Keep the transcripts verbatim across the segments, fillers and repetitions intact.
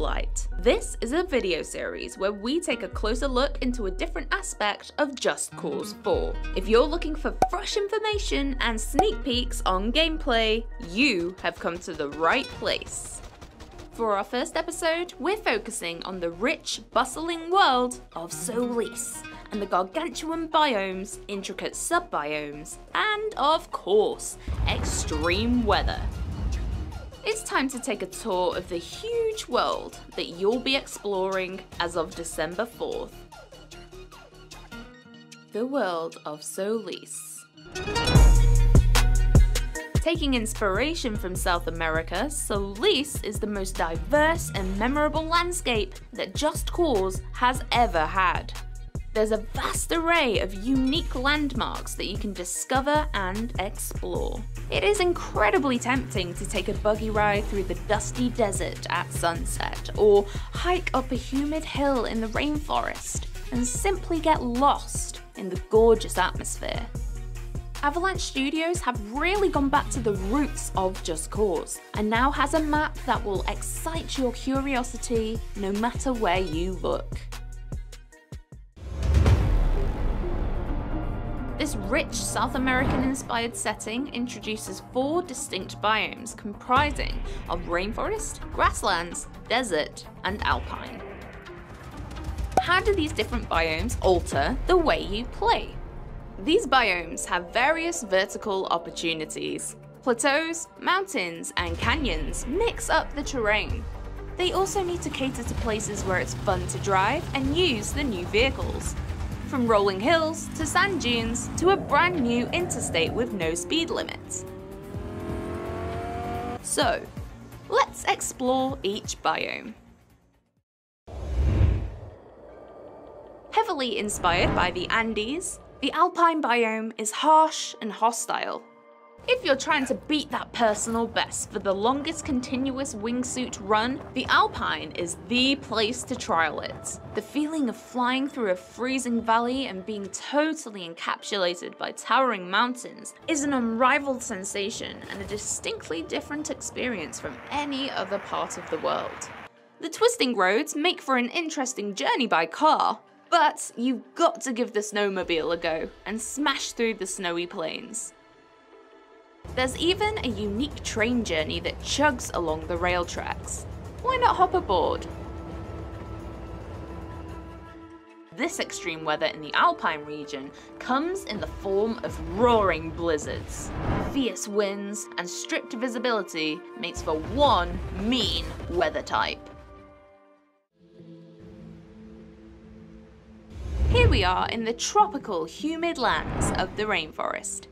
spotlight. This is a video series where we take a closer look into a different aspect of Just Cause four. If you're looking for fresh information and sneak peeks on gameplay, you have come to the right place. For our first episode, we're focusing on the rich, bustling world of Solis and the gargantuan biomes, intricate sub-biomes, and of course, extreme weather. It's time to take a tour of the huge world that you'll be exploring as of December fourth. The world of Solis. Taking inspiration from South America, Solis is the most diverse and memorable landscape that Just Cause has ever had. There's a vast array of unique landmarks that you can discover and explore. It is incredibly tempting to take a buggy ride through the dusty desert at sunset, or hike up a humid hill in the rainforest and simply get lost in the gorgeous atmosphere. Avalanche Studios have really gone back to the roots of Just Cause, and now has a map that will excite your curiosity no matter where you look. This rich South American-inspired setting introduces four distinct biomes comprising of rainforest, grasslands, desert, and alpine. How do these different biomes alter the way you play? These biomes have various vertical opportunities. Plateaus, mountains, and canyons mix up the terrain. They also need to cater to places where it's fun to drive and use the new vehicles. From rolling hills to sand dunes to a brand new interstate with no speed limits. So, let's explore each biome. Heavily inspired by the Andes, the Alpine biome is harsh and hostile. If you're trying to beat that personal best for the longest continuous wingsuit run, the Alpine is the place to trial it. The feeling of flying through a freezing valley and being totally encapsulated by towering mountains is an unrivaled sensation and a distinctly different experience from any other part of the world. The twisting roads make for an interesting journey by car, but you've got to give the snowmobile a go and smash through the snowy plains. There's even a unique train journey that chugs along the rail tracks. Why not hop aboard? This extreme weather in the Alpine region comes in the form of roaring blizzards. Fierce winds and stripped visibility makes for one mean weather type. Here we are in the tropical, humid lands of the rainforest.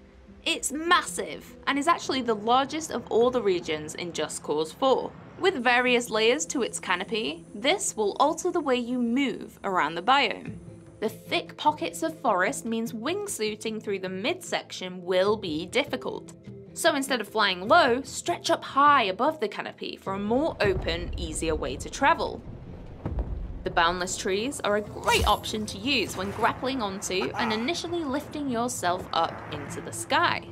It's massive, and is actually the largest of all the regions in Just Cause four. With various layers to its canopy, this will alter the way you move around the biome. The thick pockets of forest means wingsuiting through the midsection will be difficult. So instead of flying low, stretch up high above the canopy for a more open, easier way to travel. The boundless trees are a great option to use when grappling onto and initially lifting yourself up into the sky.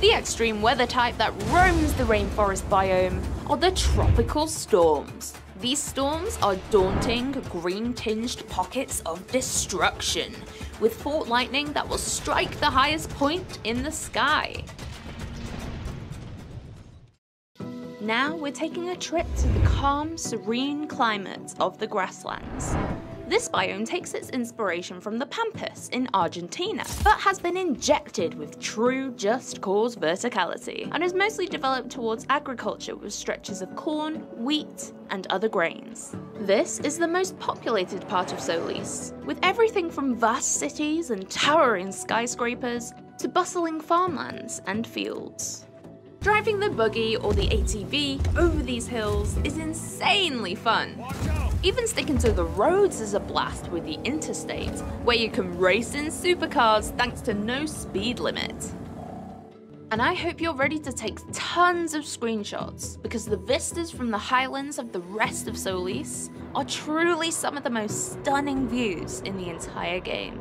The extreme weather type that roams the rainforest biome are the tropical storms. These storms are daunting, green-tinged pockets of destruction, with fault lightning that will strike the highest point in the sky. Now we're taking a trip to the calm, serene climate of the grasslands. This biome takes its inspiration from the Pampas in Argentina, but has been injected with true Just Cause verticality, and is mostly developed towards agriculture with stretches of corn, wheat, and other grains. This is the most populated part of Solis, with everything from vast cities and towering skyscrapers to bustling farmlands and fields. Driving the buggy or the A T V over these hills is insanely fun. Even sticking to the roads is a blast with the interstate, where you can race in supercars thanks to no speed limit. And I hope you're ready to take tons of screenshots, because the vistas from the highlands of the rest of Solis are truly some of the most stunning views in the entire game.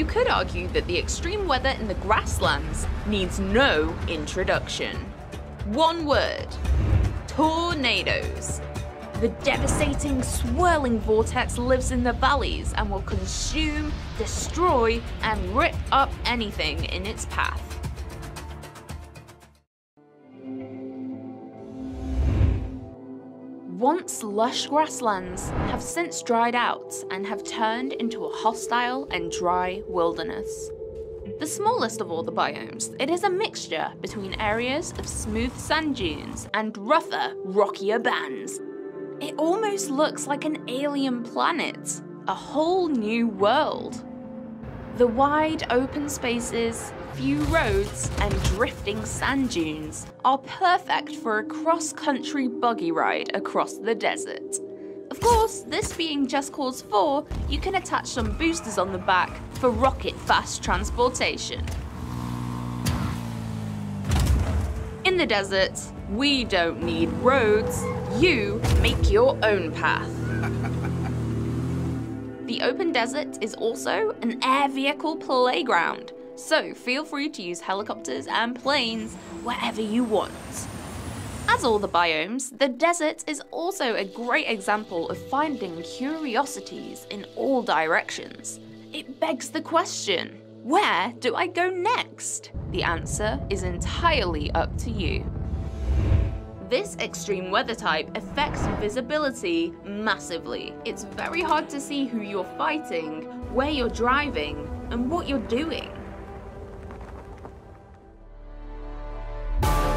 You could argue that the extreme weather in the grasslands needs no introduction. One word: tornadoes. The devastating, swirling vortex lives in the valleys and will consume, destroy, and rip up anything in its path. Once lush grasslands have since dried out and have turned into a hostile and dry wilderness. The smallest of all the biomes, it is a mixture between areas of smooth sand dunes and rougher, rockier bands. It almost looks like an alien planet, a whole new world. The wide open spaces, few roads, and drifting sand dunes are perfect for a cross-country buggy ride across the desert. Of course, this being Just Cause four, you can attach some boosters on the back for rocket-fast transportation. In the desert, we don't need roads, you make your own path. The open desert is also an air vehicle playground, so feel free to use helicopters and planes wherever you want. As all the biomes, the desert is also a great example of finding curiosities in all directions. It begs the question, where do I go next? The answer is entirely up to you. This extreme weather type affects visibility massively. It's very hard to see who you're fighting, where you're driving, and what you're doing.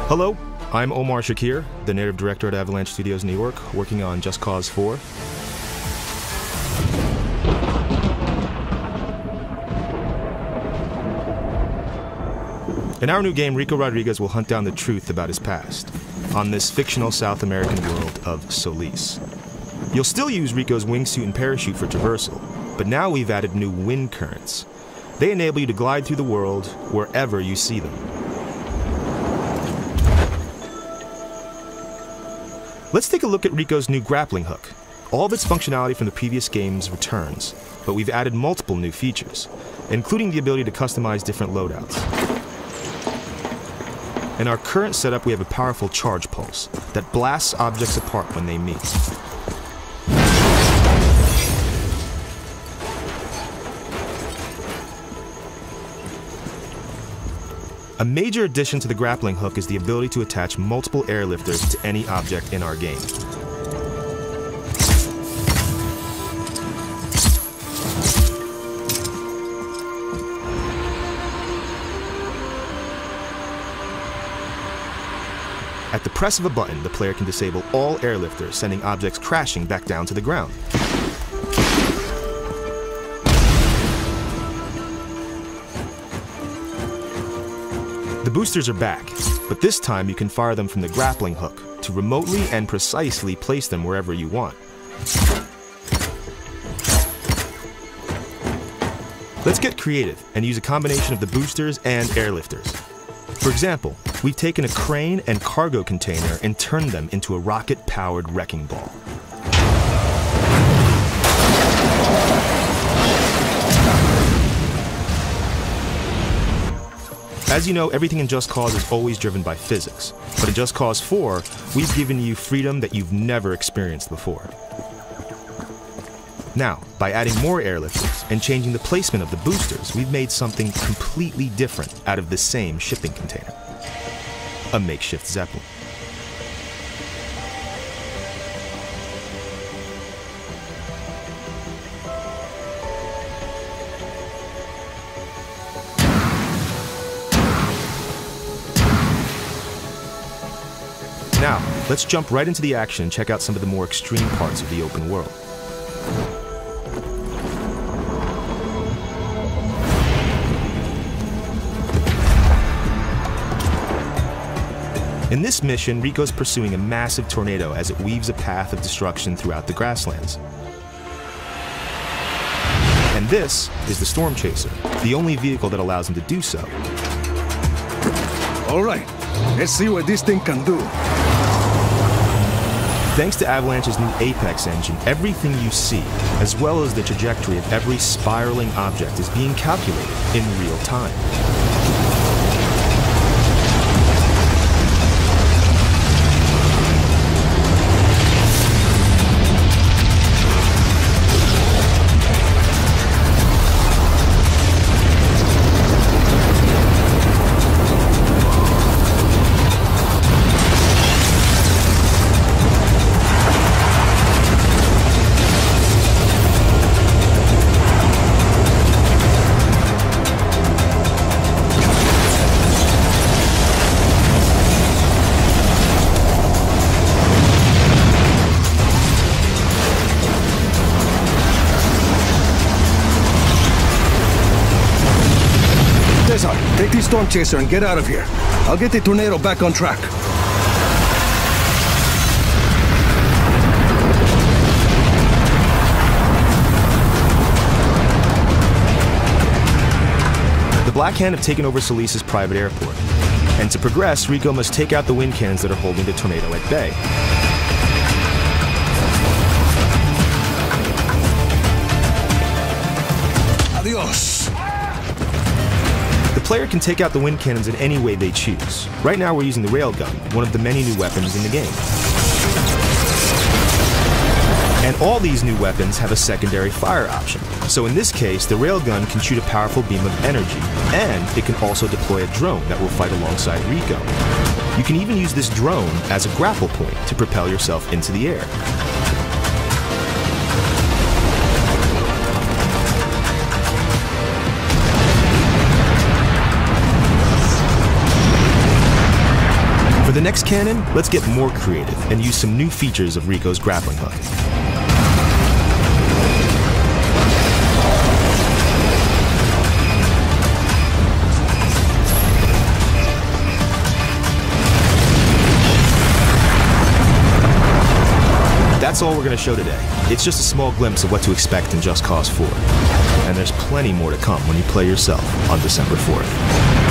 Hello, I'm Omar Shakir, the narrative director at Avalanche Studios, New York, working on Just Cause four. In our new game, Rico Rodriguez will hunt down the truth about his past on this fictional South American world of Solis. You'll still use Rico's wingsuit and parachute for traversal, but now we've added new wind currents. They enable you to glide through the world wherever you see them. Let's take a look at Rico's new grappling hook. All of its functionality from the previous games returns, but we've added multiple new features, including the ability to customize different loadouts. In our current setup, we have a powerful charge pulse that blasts objects apart when they meet. A major addition to the grappling hook is the ability to attach multiple airlifters to any object in our game. At the press of a button, the player can disable all airlifters, sending objects crashing back down to the ground. The boosters are back, but this time you can fire them from the grappling hook to remotely and precisely place them wherever you want. Let's get creative and use a combination of the boosters and airlifters. For example, we've taken a crane and cargo container and turned them into a rocket-powered wrecking ball. As you know, everything in Just Cause is always driven by physics, but in Just Cause four, we've given you freedom that you've never experienced before. Now, by adding more airlifters and changing the placement of the boosters, we've made something completely different out of the same shipping container. A makeshift zeppelin. Now, let's jump right into the action and check out some of the more extreme parts of the open world. In this mission, Rico's pursuing a massive tornado as it weaves a path of destruction throughout the grasslands. And this is the Storm Chaser, the only vehicle that allows him to do so. All right, let's see what this thing can do. Thanks to Avalanche's new Apex engine, everything you see, as well as the trajectory of every spiraling object, is being calculated in real time. Take the Storm Chaser and get out of here. I'll get the tornado back on track. The Black Hand have taken over Solis's private airport. And to progress, Rico must take out the wind cannons that are holding the tornado at bay. Adios. The player can take out the wind cannons in any way they choose. Right now we're using the Railgun, one of the many new weapons in the game. And all these new weapons have a secondary fire option. So in this case, the Railgun can shoot a powerful beam of energy, and it can also deploy a drone that will fight alongside Rico. You can even use this drone as a grapple point to propel yourself into the air. For the next cannon, let's get more creative and use some new features of Rico's grappling hook. That's all we're going to show today. It's just a small glimpse of what to expect in Just Cause four. And there's plenty more to come when you play yourself on December fourth.